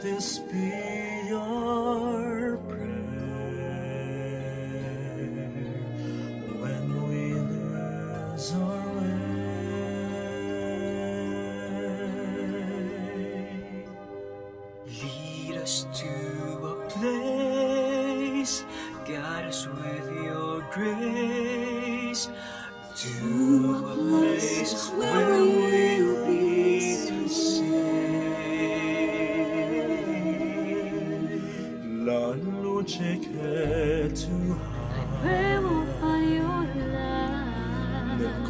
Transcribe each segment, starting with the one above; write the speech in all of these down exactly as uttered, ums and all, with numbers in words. let this be your prayer when we lose our way. Lead us to a place, guide us with your grace, to a place where we'll be sincere. La noche que tú has en el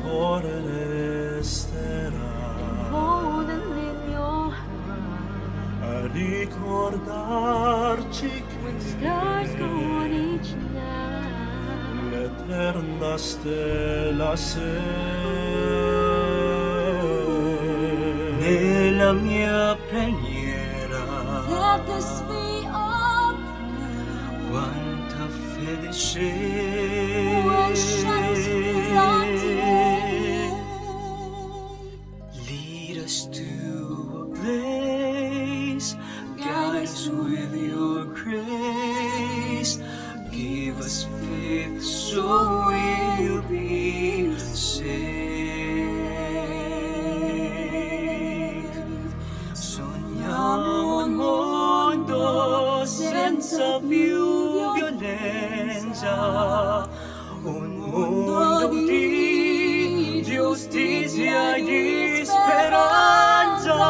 corazón estará a recordar chiquillos eternas telas de la mía peñera. Let this be our prayer. Cuánta fe desee. What shines beyond here. Lead us to a place. Guide us with your grace. Give us faith so we'll be saved. Sogniamo un mondo senza più violenza, un mondo di giustizia e di speranza.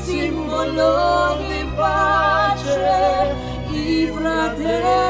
Simbolo di pace e fratellanza.